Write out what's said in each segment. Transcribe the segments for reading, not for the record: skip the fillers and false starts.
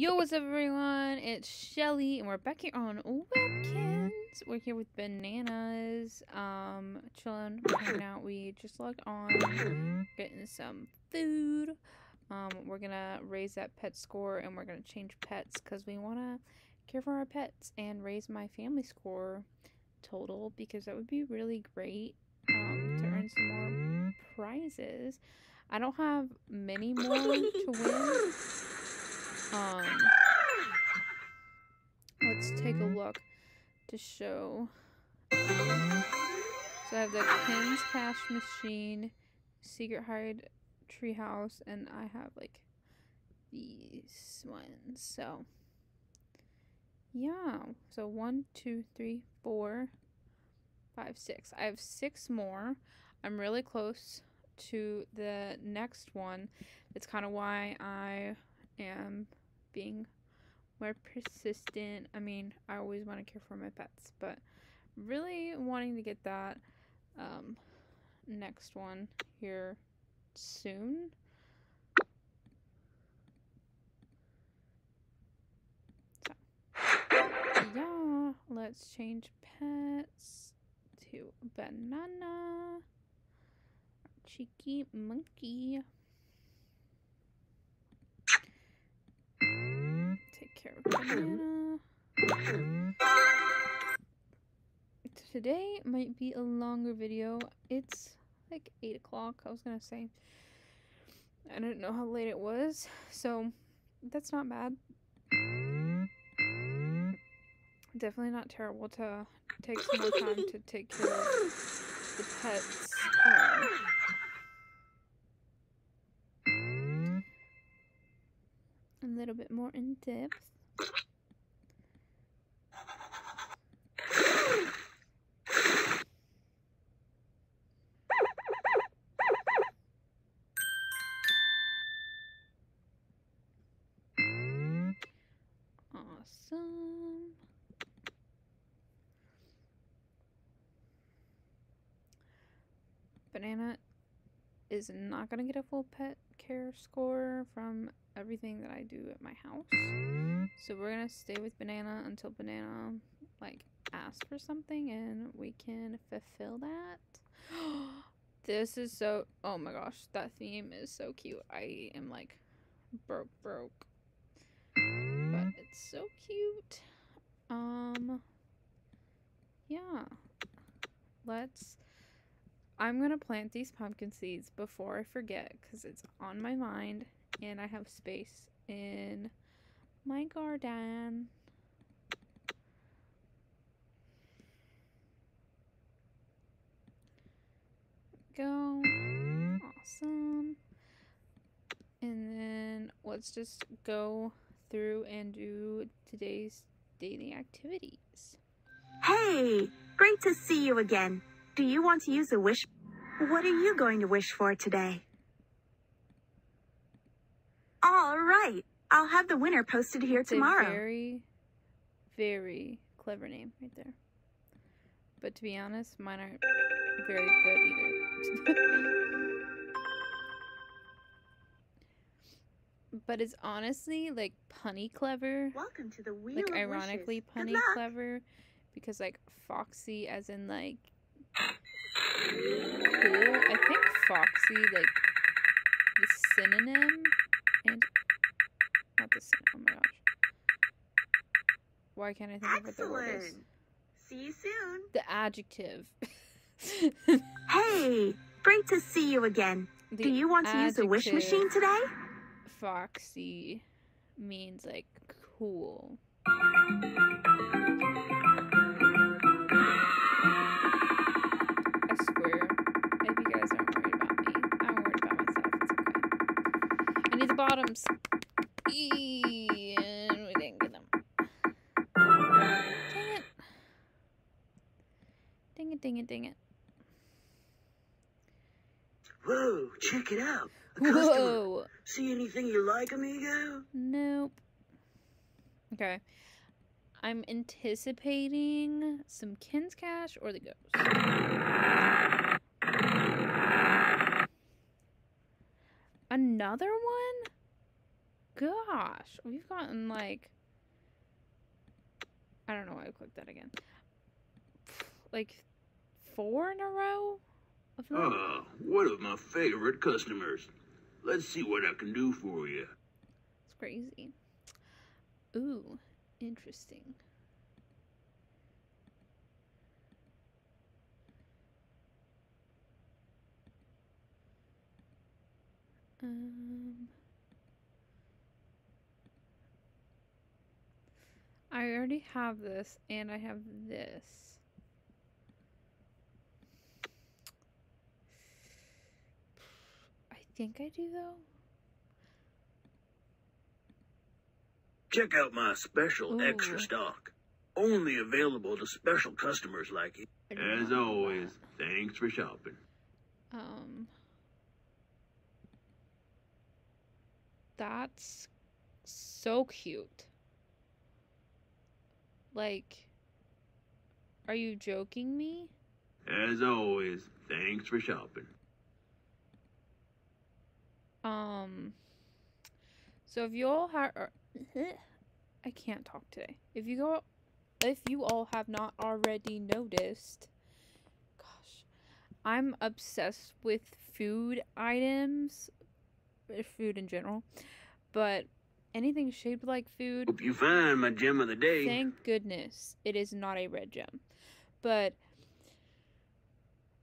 Yo, what's up, everyone? It's Shelly, and we're back here on Webkinz. We're here with bananas, chilling, hanging out. We just logged on, getting some food. We're gonna raise that pet score, and we're gonna change pets because we wanna care for our pets and raise my family score total because that would be really great to earn some more prizes. I don't have many more to win. Let's take a look to show. So I have the Kinzcash Machine, Secret Hide Treehouse, and I have like these ones. So yeah, so 1, 2, 3, 4, 5, 6. I have 6 more. I'm really close to the next one. That's kind of why I am being more persistent. I mean, I always want to care for my pets, but really wanting to get that next one here soon. So yeah, let's change pets to banana, cheeky monkey. Banana. Today might be a longer video. It's like 8 o'clock. I was gonna say I didn't know how late it was, so that's not bad. Definitely not terrible to take some more time to take care of the pets. A little bit more in depth. Awesome. Banana is not going to get a full pet care score from everything that I do at my house. So we're going to stay with Banana until Banana like asks for something and we can fulfill that. This is so, oh my gosh, that theme is so cute. I am like broke. But it's so cute. Yeah. I'm going to plant these pumpkin seeds before I forget because it's on my mind. And I have space in my garden. Go. Awesome. And then let's just go through and do today's daily activities. Hey, great to see you again. Do you want to use a wish? What are you going to wish for today? All right, I'll have the winner posted here tomorrow. It's a very, very clever name right there. But to be honest, mine aren't very good either. But it's honestly like punny clever. Welcome to the Wheel of Wishes. Like ironically punny clever, because like foxy, as in like cool. I think foxy like the synonym. And not the same. Oh my gosh. Why can't I think of what the word is? See you soon. The adjective. Hey, great to see you again. Do you want to use a wish machine today? Foxy means like cool. I swear, if you guys aren't worried about me, I'm worried about myself. It's okay. I need the bottoms. And we didn't get them. Dang it. Dang it, dang it, dang it. Whoa, check it out. Whoa. See anything you like, amigo? Nope. Okay. I'm anticipating some Kinzcash or the ghost. Another one? gosh. We've gotten like... I don't know why I clicked that again. Like 4 in a row? Ah, one of my favorite customers. Let's see what I can do for you. It's crazy. Ooh, interesting. I already have this, and I have this. I think I do, though. Check out my special extra stock. Only available to special customers like you. As always, thanks for shopping. That's so cute. Like, are you joking me? As always, thanks for shopping. So if you all have... I can't talk today. If you all have not already noticed... Gosh. I'm obsessed with food items. Food in general. But... anything shaped like food. Hope you find my gem of the day. Thank goodness it is not a red gem. But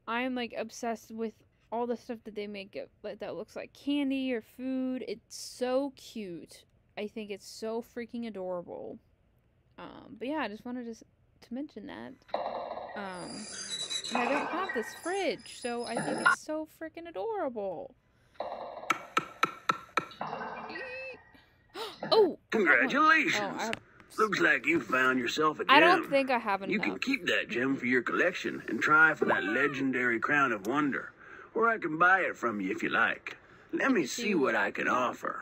I'm like obsessed with all the stuff that they make that looks like candy or food. It's so cute. I think it's so freaking adorable. But yeah, I just wanted to mention that. And I don't have this fridge, so I think it's so freaking adorable. Oh! Congratulations! Looks like you found yourself a gem. I don't think I have enough. You can keep that gem for your collection and try for that legendary crown of wonder. Or I can buy it from you if you like. Let me see what I can offer.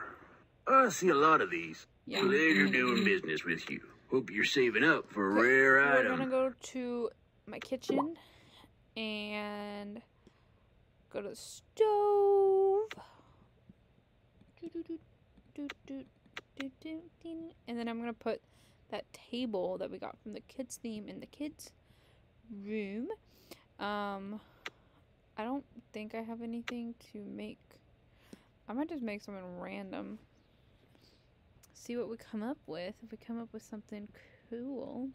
I see a lot of these. Yeah. Pleasure doing business with you. Hope you're saving up for a rare item. We're gonna go to my kitchen and go to the stove. And then I'm gonna put that table that we got from the kids theme in the kids room. I don't think I have anything to make. I might just make something random. See what we come up with. If we come up with something cool.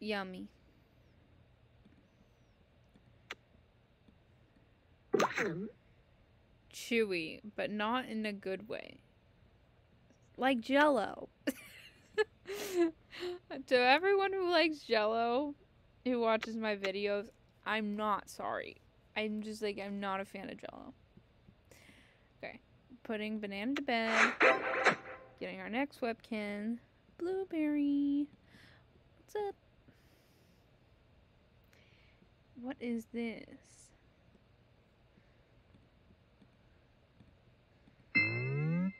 Yummy. Chewy, but not in a good way. Like Jell-O. To everyone who likes Jell-O, who watches my videos, I'm not sorry. I'm just like, I'm not a fan of Jell-O. Okay. Putting banana to bed. Getting our next Webkinz. Blueberry. What's up? What is this?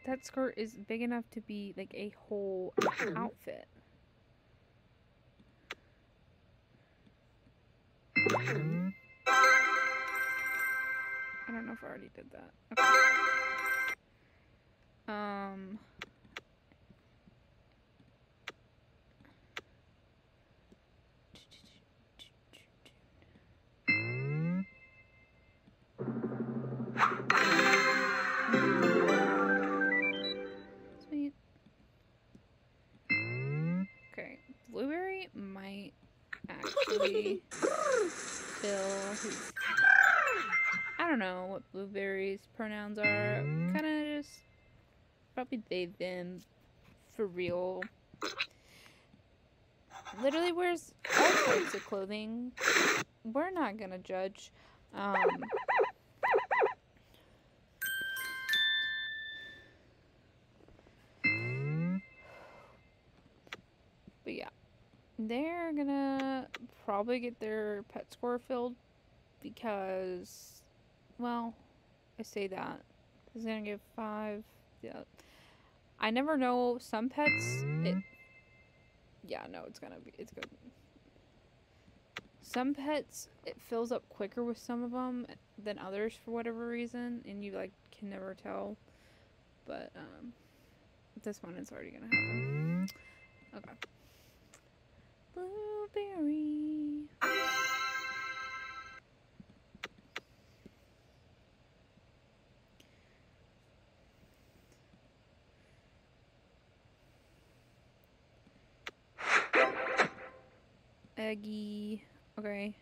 That skirt is big enough to be like a whole outfit. I don't know if I already did that. Okay. Blueberry might actually fill his... I don't know what Blueberry's pronouns are. Kind of just... probably they, them. For real. Literally wears all types of clothing. We're not gonna judge. But yeah, they're gonna probably get their pet score filled because, well, I say that. It's gonna give 5. Yeah. I never know some pets. Yeah, no, it's good. Some pets, it fills up quicker with some of them than others for whatever reason, and you like can never tell. But this one is already gonna happen. Okay. Blueberry. Eggie. Okay.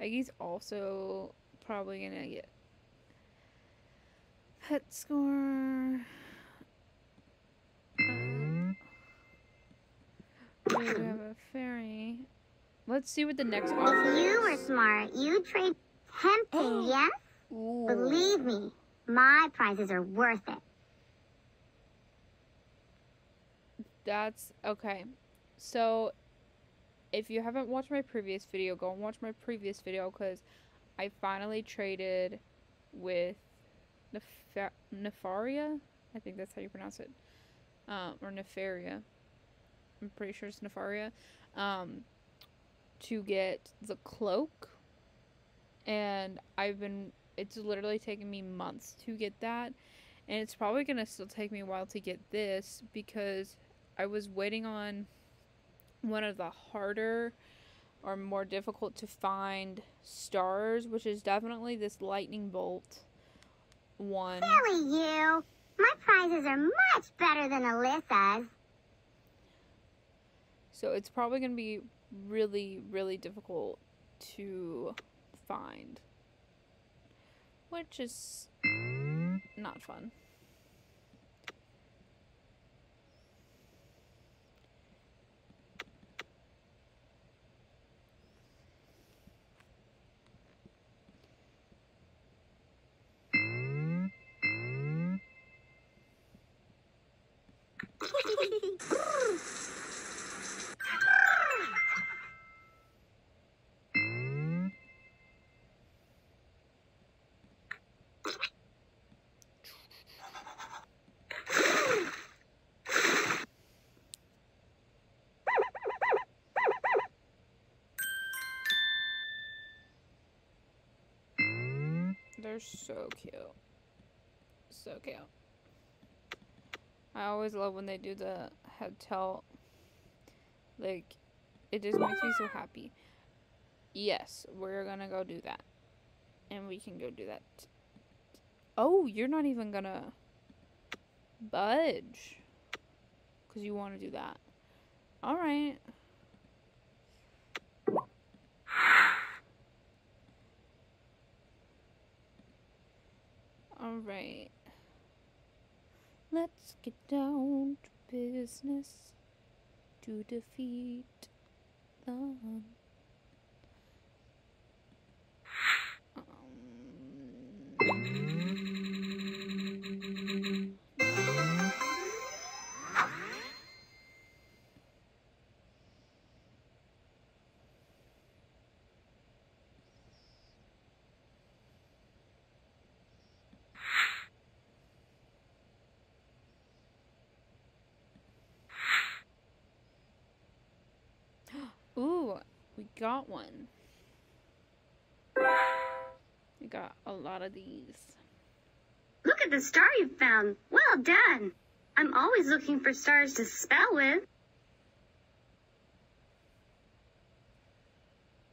Eggie's also probably gonna get pet score. We have a fairy. Let's see what the next offer is. You were smart. You trade tempting, yes? Ooh. Believe me, my prizes are worth it. That's okay. So if you haven't watched my previous video, go and watch my previous video because I finally traded with Nefaria. I think that's how you pronounce it. Or Nefaria. I'm pretty sure it's Nefaria. To get the cloak. And I've been... It's literally taken me months to get that. And it's probably going to still take me a while to get this because I was waiting on one of the harder or more difficult to find stars, which is definitely this lightning bolt one. Silly you! My prizes are much better than Alyssa's. So it's probably going to be really, really difficult to find, which is not fun. They're so cute. So cute. I always love when they do the head tilt. Like, it just makes me so happy. Yes, we're gonna go do that. And we can go do that. Oh, you're not even gonna budge. Because you want to do that. Alright. Alright. Let's get down to business to defeat them. Ooh, we got one. We got a lot of these. Look at the star you found. Well done. I'm always looking for stars to spell with.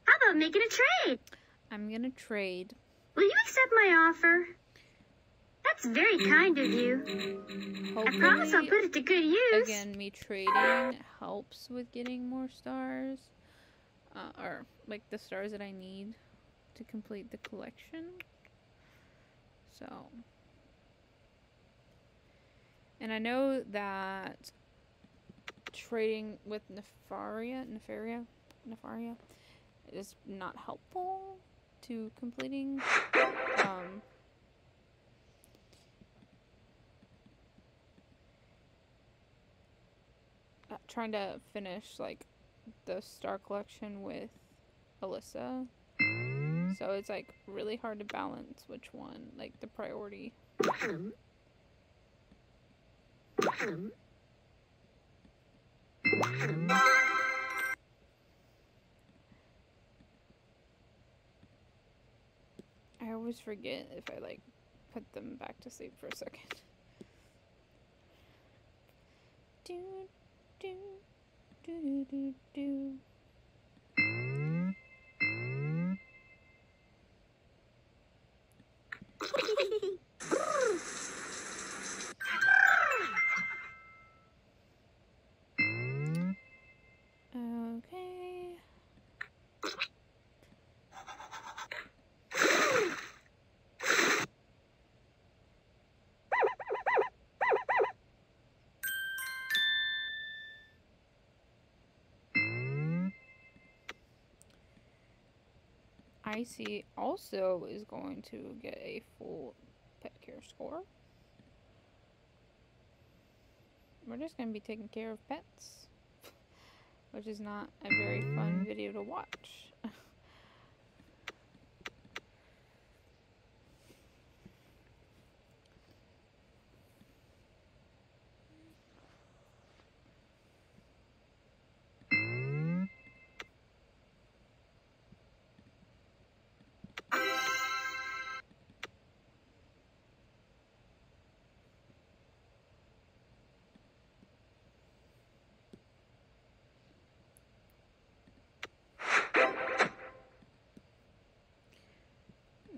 How about making a trade? I'm gonna trade. Will you accept my offer? That's very kind of you. Hopefully, I promise I'll put it to good use. Again, me trading helps with getting more stars. Or, like, the stars that I need to complete the collection. So. And I know that trading with Nefaria is not helpful to completing, trying to finish, like, the star collection with Alyssa. So it's, like, really hard to balance which one, like, the priority. I always forget if I like put them back to sleep for a second. Do do do do do. Icy also is going to get a full pet care score. We're just going to be taking care of pets, which is not a very fun video to watch.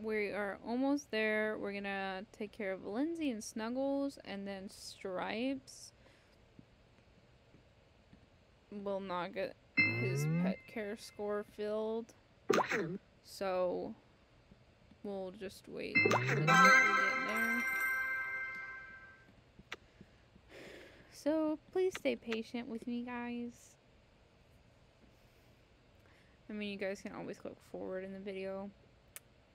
We are almost there. We're gonna take care of Lindsay and Snuggles, and then Stripes will not get his pet care score filled. So we'll just wait until we get there. So please stay patient with me, guys. I mean, you guys can always click forward in the video.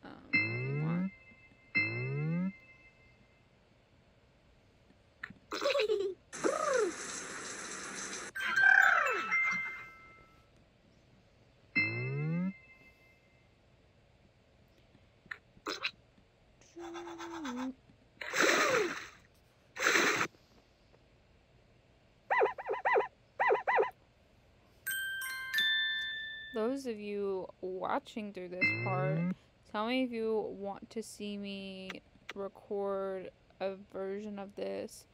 If you want. Those of you watching through this part, tell me if you want to see me record a version of this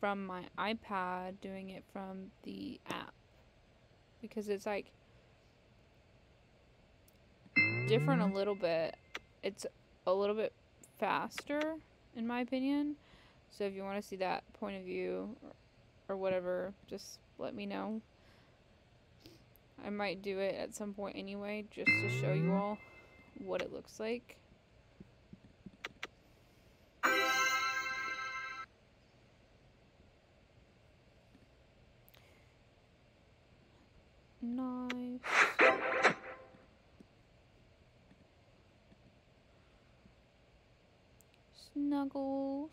from my iPad, doing it from the app, because it's like different a little bit. It's a little bit faster in my opinion. So if you want to see that point of view or whatever, just let me know. I might do it at some point anyway, just to show you all what it looks like. Nice. Snuggles.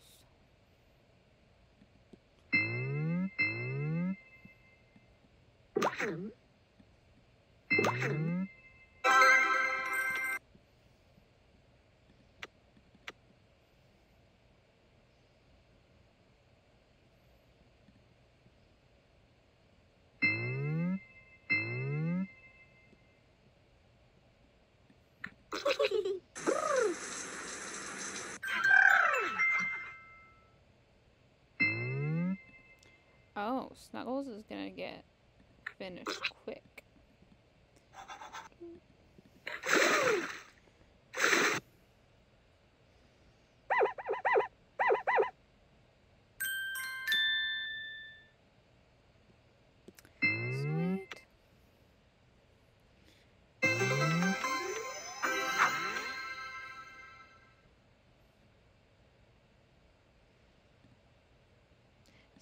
Oh, Snuggles is gonna get finished quick.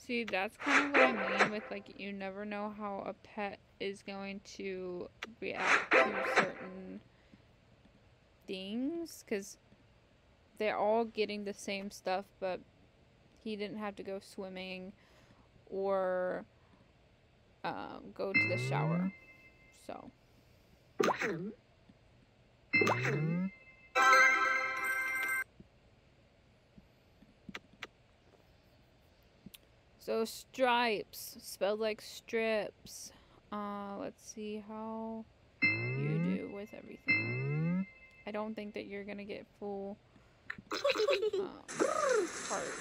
See, that's kind of what I mean with, like, you never know how a pet is going to react to certain things, because they're all getting the same stuff, but he didn't have to go swimming or go to the shower, so. So stripes, spelled like strips. Let's see how you do with everything. I don't think that you're gonna get full heart.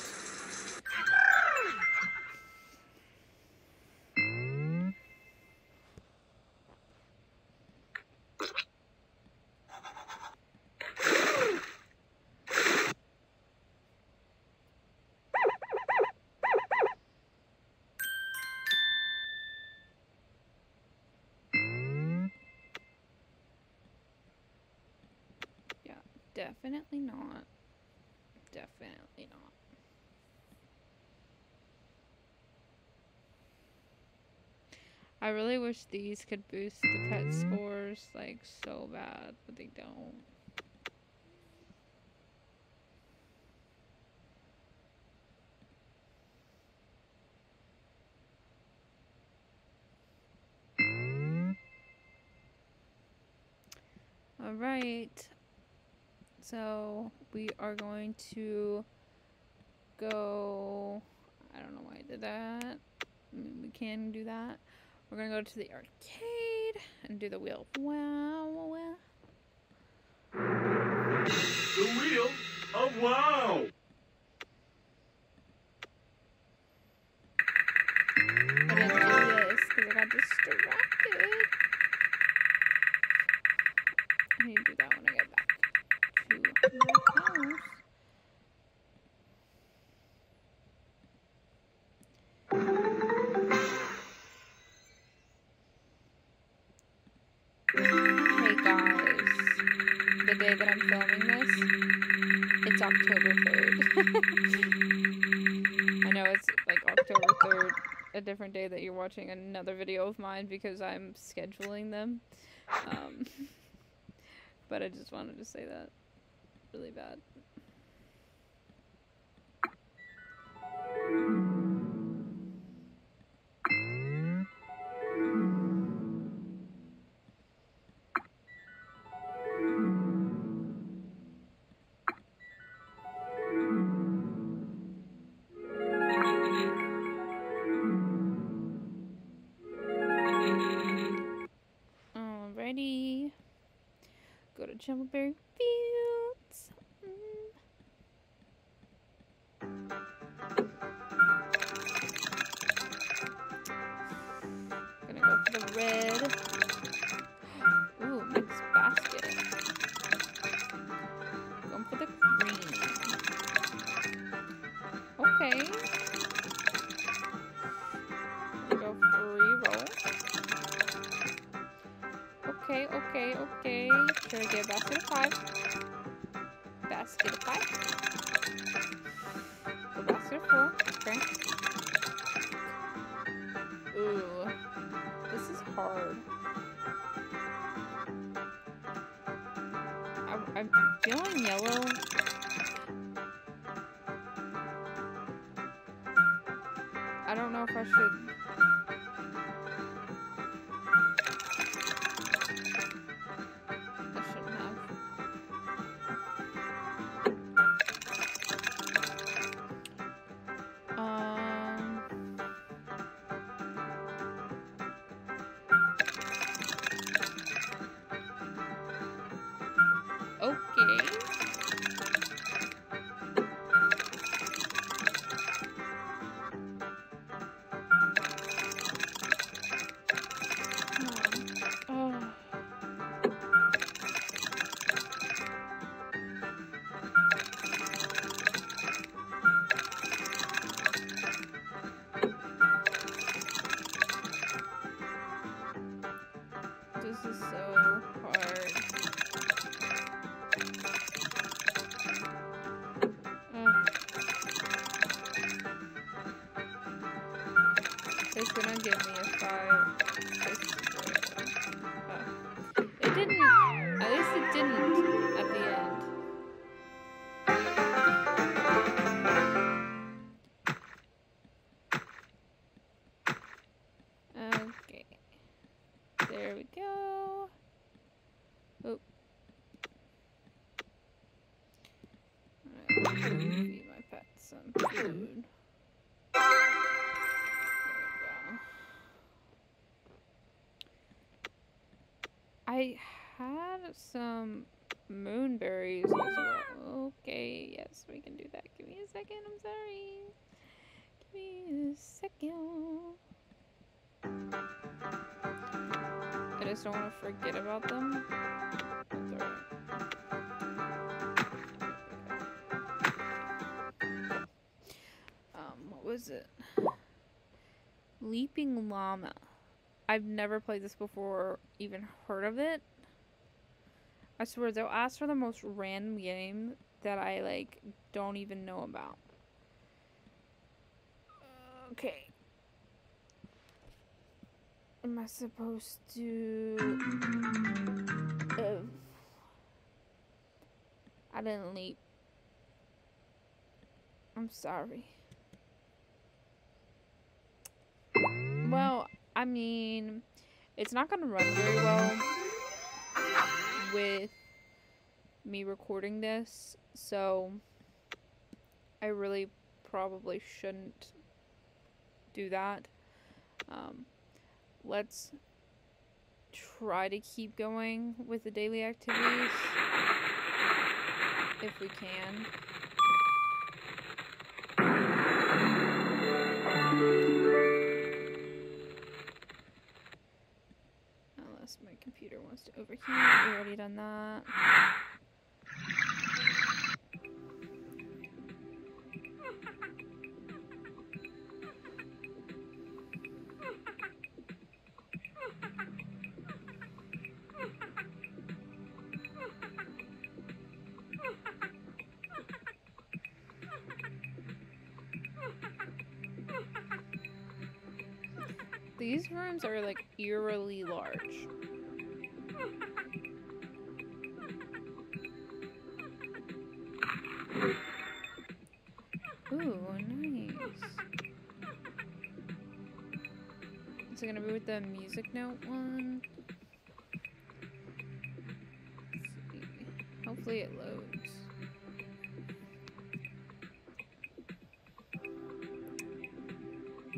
Definitely not. Definitely not. I really wish these could boost the pet scores, like, so bad, but they don't. All right. So we are going to go, I don't know why I did that. I mean, we can do that. We're going to go to the arcade and do the wheel. Wow, wow, wow. The wheel of wow. I didn't do this because I got distracted. I need to do that when I get back. Hey guys, the day that I'm filming this, it's October 3rd. I know it's like October 3rd, a different day that you're watching another video of mine because I'm scheduling them. But I just wanted to say that. Really bad. Alrighty. Go to Jumbleberry Field. Gonna go for the red. Ooh, mixed basket. Going for the green. Okay. Go for re-roll. Okay, okay, okay. Should I get basket of 5? Basket of 5. The basket of 4. Okay. Ooh. This is hard. I'm feeling yellow. I don't know if I should... Give my pet some food. I had some moonberries as well. Okay, yes, we can do that. Give me a second, I'm sorry. Give me a second. I just don't want to forget about them. That's all right. What was it? Leaping Llama. I've never played this before, even heard of it. I swear they'll ask for the most random game that I like don't even know about. Okay. Am I supposed to? I didn't leap. I'm sorry. Well, I mean, it's not gonna run very well with me recording this, so I really probably shouldn't do that. Let's try to keep going with the daily activities if we can. My computer wants to overheat. We already done that. These rooms are like eerily large. Ooh, nice. Is it gonna be with the music note one? Let's see. Hopefully it loads.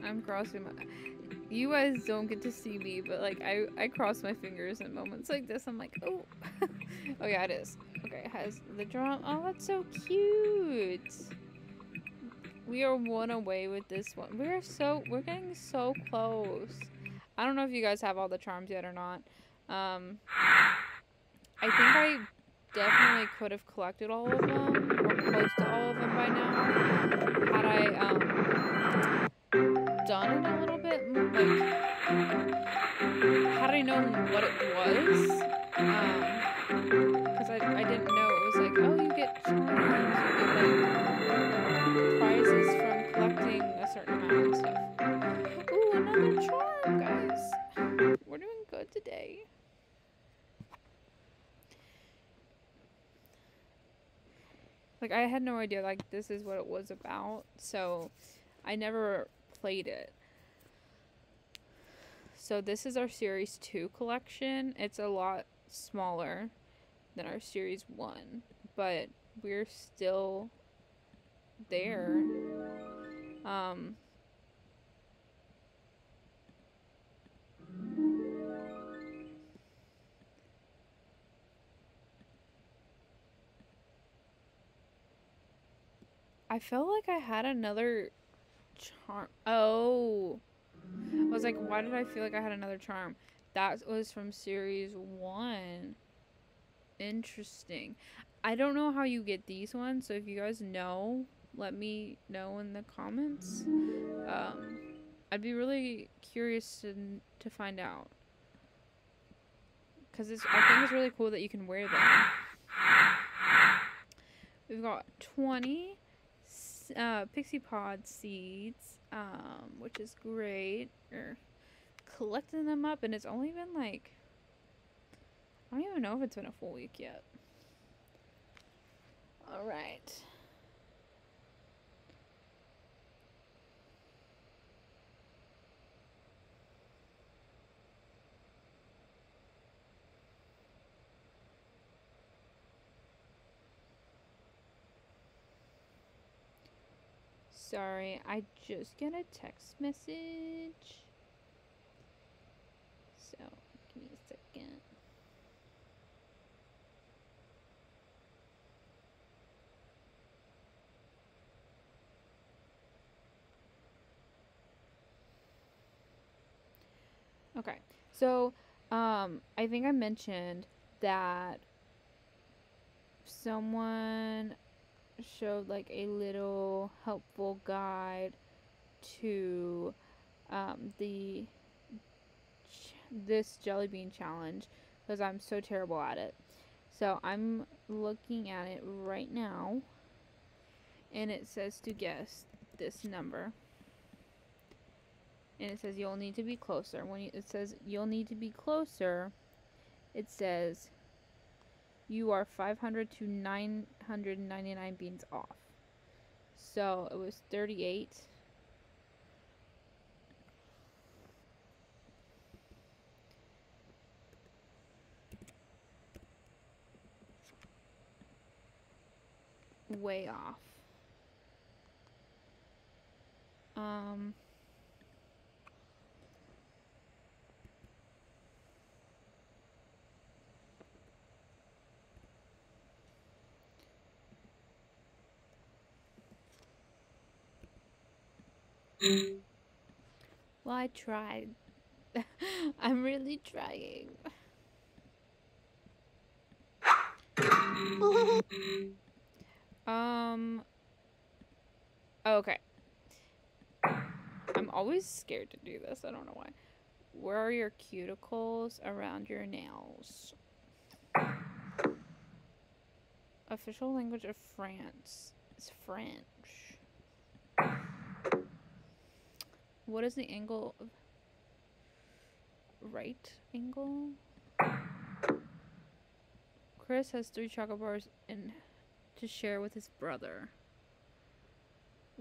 I'm crossing my... You guys don't get to see me, but like I cross my fingers in moments like this. I'm like, oh. Oh yeah, it is. Okay, it has the drum. Oh, that's so cute. We are one away with this one. We're getting so close. I don't know if you guys have all the charms yet or not. I think I definitely could have collected all of them, or close to all of them by now, had I done it a little bit more, like, had I known what it was, because I didn't know. It was like, oh, you get charms, you get like prizes from collecting a certain amount of stuff. Ooh, another charm, guys. We're doing good today. Like, I had no idea, like, this is what it was about, so I never played it. So this is our Series 2 collection. It's a lot smaller than our Series 1, but we're still... there. I felt like I had another charm. Oh, I was like, why did I feel like I had another charm? That was from Series 1. Interesting. I don't know how you get these ones, so if you guys know, let me know in the comments. I'd be really curious to find out, because I think it's really cool that you can wear them. We've got 20 pixie pod seeds, which is great. Or collecting them up, and it's only been like, I don't even know if it's been a full week yet. All right. Sorry, I just got a text message. So, give me a second. Okay, so I think I mentioned that someone showed like a little helpful guide to this jelly bean challenge, because I'm so terrible at it. So I'm looking at it right now, and it says to guess this number, and it says you'll need to be closer. When it says you'll need to be closer, it says you are 500 to 999 beans off. So it was 38. Way off. Well, I tried. I'm really trying. Okay. I'm always scared to do this. I don't know why. Where are your cuticles around your nails? Official language of France is French. What is the angle of right angle? Chris has 3 chocolate bars in to share with his brother.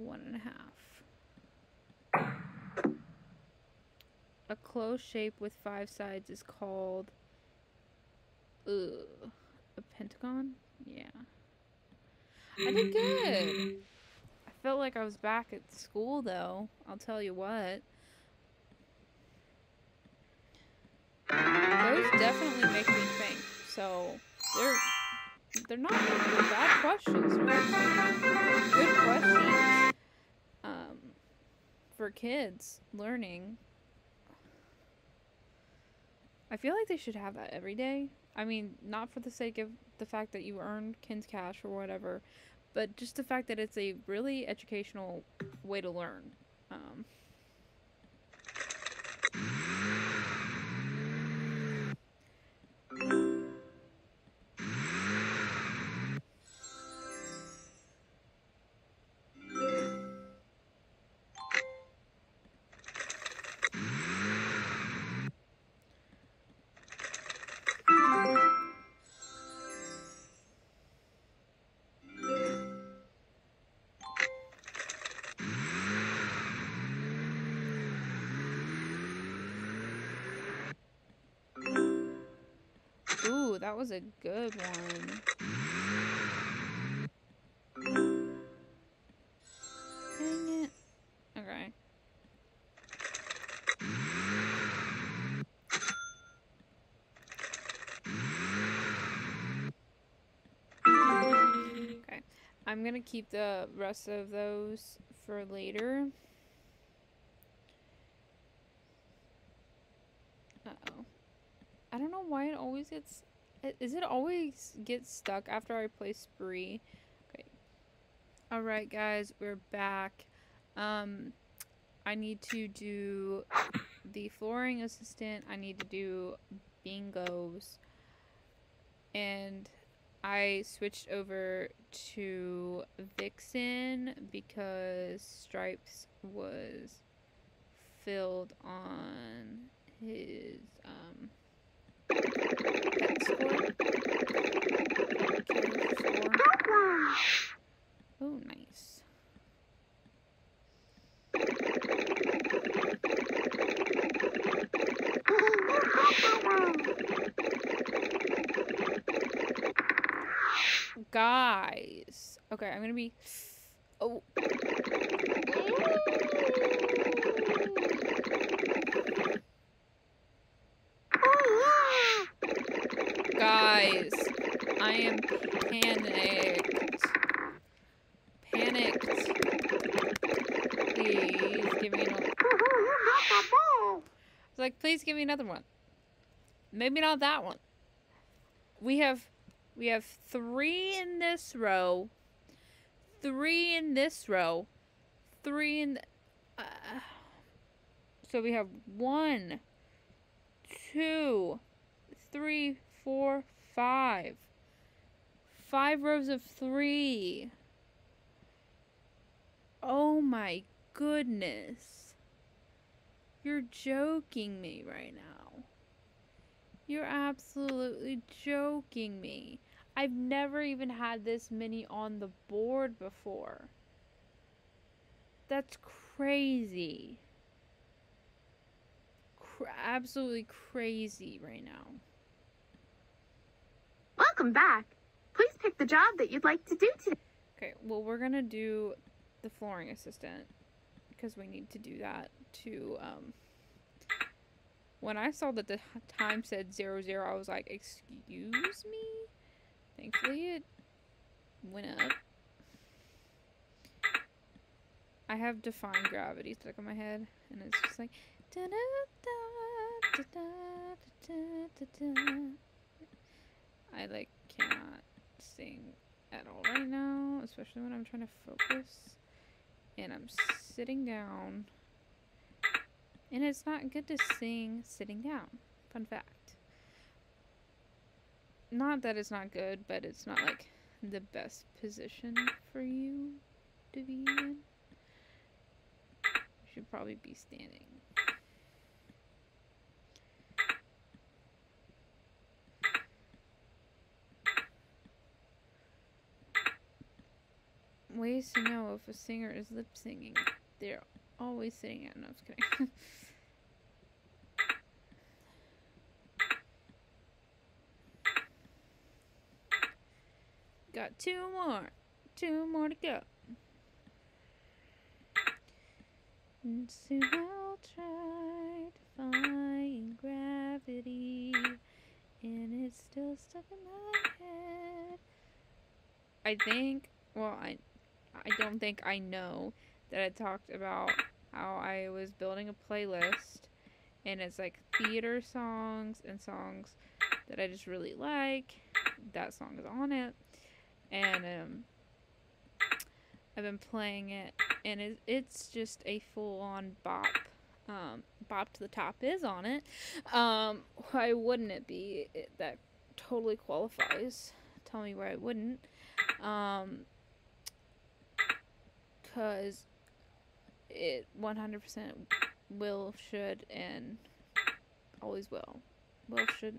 1.5. A closed shape with 5 sides is called a pentagon? Yeah. I did good. I felt like I was back at school, though. I'll tell you what. Those definitely make me think. So, they're not really bad questions. Right? Good questions. For kids learning. I feel like they should have that every day. I mean, not for the sake of the fact that you earned Kinzcash or whatever, but just the fact that it's a really educational way to learn. That was a good one. Dang it. Okay. Okay. I'm gonna keep the rest of those for later. Uh-oh. I don't know why it always gets... Is it always get stuck after I play Spree? Okay. Alright, guys. We're back. I need to do the flooring assistant. I need to do bingos. And I switched over to Vixen because Stripes was filled on his, Oh, nice. Guys. Okay, I'm gonna be... Oh. Guys, I am panicked. Please give me an... I was like, Please give me another one. Maybe not that one. We have 3 in this row, 3 in this row, 3 in... so we have 1, 2, 3, 4, 5. 5 rows of 3. Oh my goodness. You're joking me right now. You're absolutely joking me. I've never even had this many on the board before. That's crazy. Absolutely crazy right now. Welcome back. Please pick the job that you'd like to do today. Okay, well, we're gonna do the flooring assistant because we need to do that to, when I saw that the time said 00, I was like, excuse me? Thankfully, it went up. I have Define Gravity stuck in my head, and it's just like... I, like, cannot sing at all right now, especially when I'm trying to focus. And I'm sitting down. And it's not good to sing sitting down. Fun fact. Not that it's not good, but it's not like the best position for you to be in. You should probably be standing. Ways to know if a singer is lip singing. They're always sitting at notes. Got 2 more to go. And soon I'll try to find gravity, and it's still stuck in my head. I think, well, I don't think I know that I talked about how I was building a playlist, and it's like theater songs and songs that I just really like. That song is on it. And I've been playing it, and it's just a full-on bop. Bop to the Top is on it. Why wouldn't it be? That totally qualifies. Tell me why I wouldn't. Because it 100% will, should, and always will. Will, should.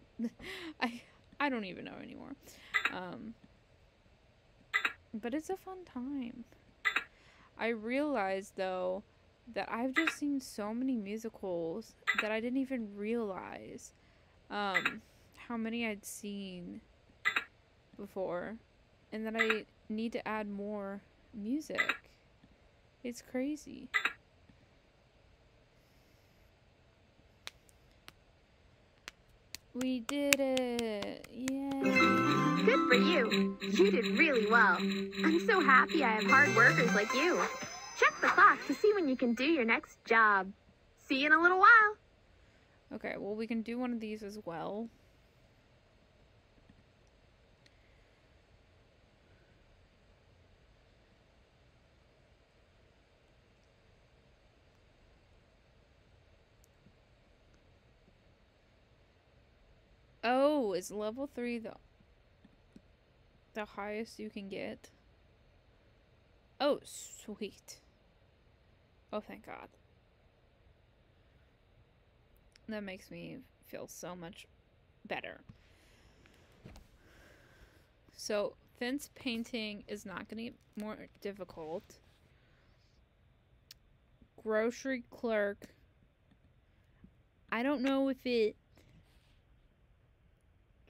I don't even know anymore. But it's a fun time. I realized, though, that I've just seen so many musicals that I didn't even realize how many I'd seen before. And that I need to add more music. It's crazy. We did it! Yay! Good for you! You did really well. I'm so happy I have hard workers like you. Check the clock to see when you can do your next job. See you in a little while. Okay, well, we can do one of these as well. Oh, is level 3 the highest you can get? Oh, sweet. Oh, thank God. That makes me feel so much better. So, fence painting is not going to get more difficult. Grocery clerk. I don't know if it...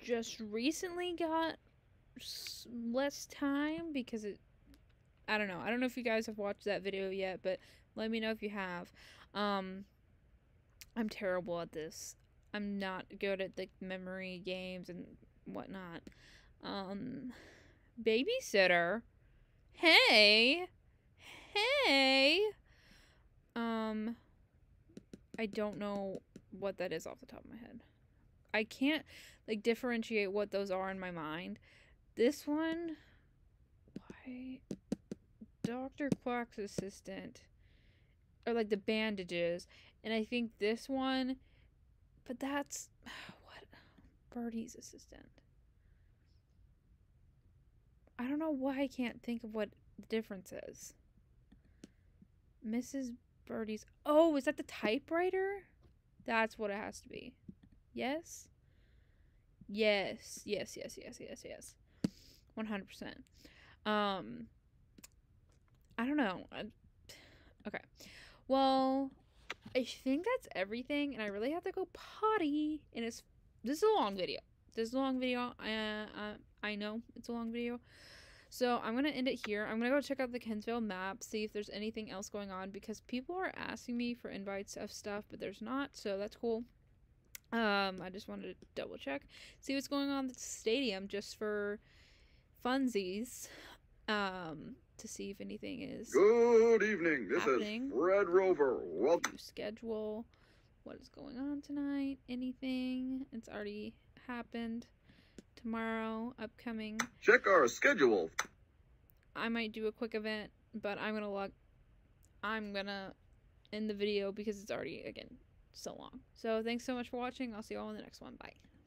just recently got less time because it, I don't know. I don't know if you guys have watched that video yet, but let me know if you have. I'm terrible at this. I'm not good at the memory games and whatnot. Babysitter. Hey. I don't know what that is off the top of my head. I can't, like, differentiate what those are in my mind. This one, by Dr. Quack's assistant, or, like, the bandages, and I think this one, but that's, what, Birdie's assistant. I don't know why I can't think of what the difference is. Mrs. Birdie's, oh, is that the typewriter? That's what it has to be. Yes? Yes. Yes, yes, yes, yes, yes. 100%. I don't know. Okay. Well, I think that's everything, and I really have to go potty, and this is a long video. This is a long video. I know it's a long video. So I'm going to end it here. I'm going to go check out the Kinsville map, see if there's anything else going on, because people are asking me for invites of stuff, but there's not, so that's cool. I just wanted to double check, see what's going on at the stadium, just for funsies, to see if anything is Good evening, this happening. Is Fred Rover, welcome. Schedule, what is going on tonight, anything, it's already happened. Tomorrow, upcoming. Check our schedule. I might do a quick event, but I'm gonna end the video because it's already, again, so long. So thanks so much for watching. I'll see you all in the next one. Bye.